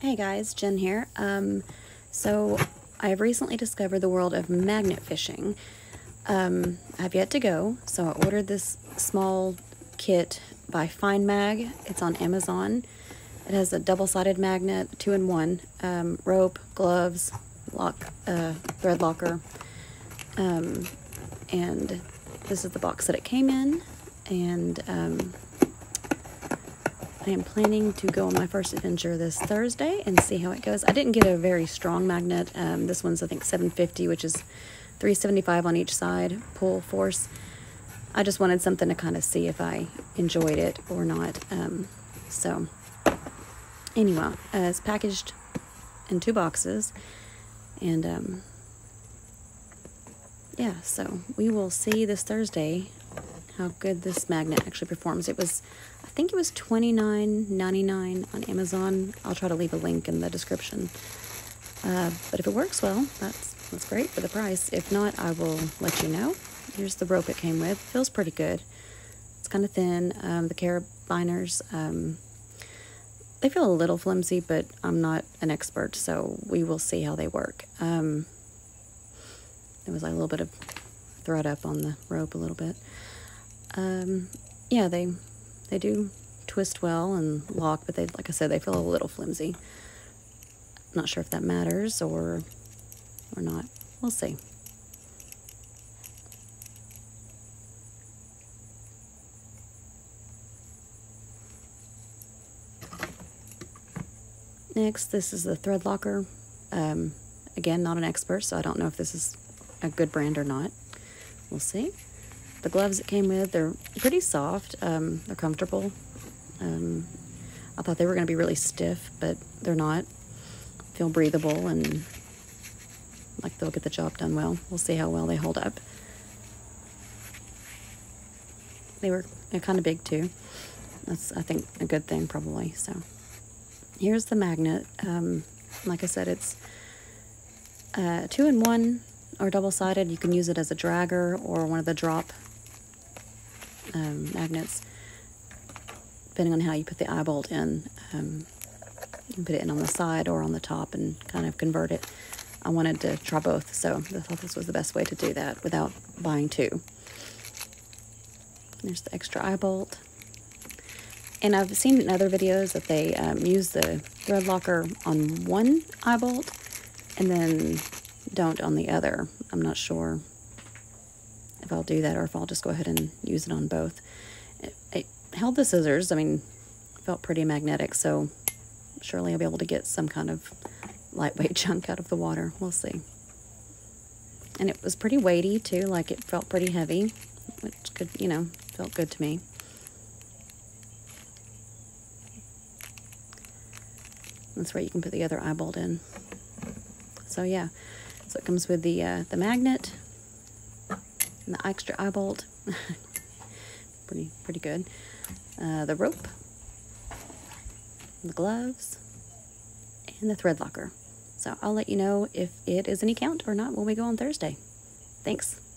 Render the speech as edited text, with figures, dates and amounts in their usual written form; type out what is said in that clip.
Hey guys, Jen here. So I've recently discovered the world of magnet fishing. I've yet to go, so I ordered this small kit by FindMag. It's on Amazon. It has a double-sided magnet, 2-in-1, rope, gloves, thread locker, and this is the box that it came in, and I am planning to go on my first adventure this Thursday and see how it goes. I didn't get a very strong magnet. This one's, I think, 750, which is 375 on each side, pull force. I just wanted something to kind of see if I enjoyed it or not. So anyway, it's packaged in 2 boxes. And yeah, so we will see this Thursday how good this magnet actually performs. It was, I think it was $29.99 on Amazon. I'll try to leave a link in the description. But if it works well, that's great for the price. If not, I will let you know. Here's the rope it came with. Feels pretty good. It's kind of thin. The carabiners, they feel a little flimsy, but I'm not an expert, so we will see how they work. There was like a little bit of thread up on the rope a little bit. Yeah, they do twist well and lock, but they, like I said, they feel a little flimsy. Not sure if that matters or not. We'll see. Next, this is the thread locker. Again, not an expert, so I don't know if this is a good brand or not. We'll see. The gloves it came with, they're pretty soft. They're comfortable. I thought they were going to be really stiff, but they're not. Feel breathable and like they'll get the job done well. We'll see how well they hold up. They're kind of big too. That's, I think, a good thing probably. So here's the magnet. Like I said, it's 2-in-1 or double-sided. You can use it as a dragger or one of the drop magnets, depending on how you put the eye bolt in. You can put it in on the side or on the top and kind of convert it. I wanted to try both, so I thought this was the best way to do that without buying 2. There's the extra eye bolt. And I've seen in other videos that they use the thread locker on one eye bolt and then don't on the other. I'm not sure if I'll do that or if I'll just go ahead and use it on both. It held the scissors. I mean, felt pretty magnetic, so surely I'll be able to get some kind of lightweight chunk out of the water. We'll see. And it was pretty weighty too, like it felt pretty heavy, which could, you know, felt good to me. That's where you can put the other eye bolt in. So yeah, so it comes with the magnet and the extra eye bolt. pretty good. The rope, the gloves, and the thread locker. So I'll let you know if it is any count or not when we go on Thursday. Thanks.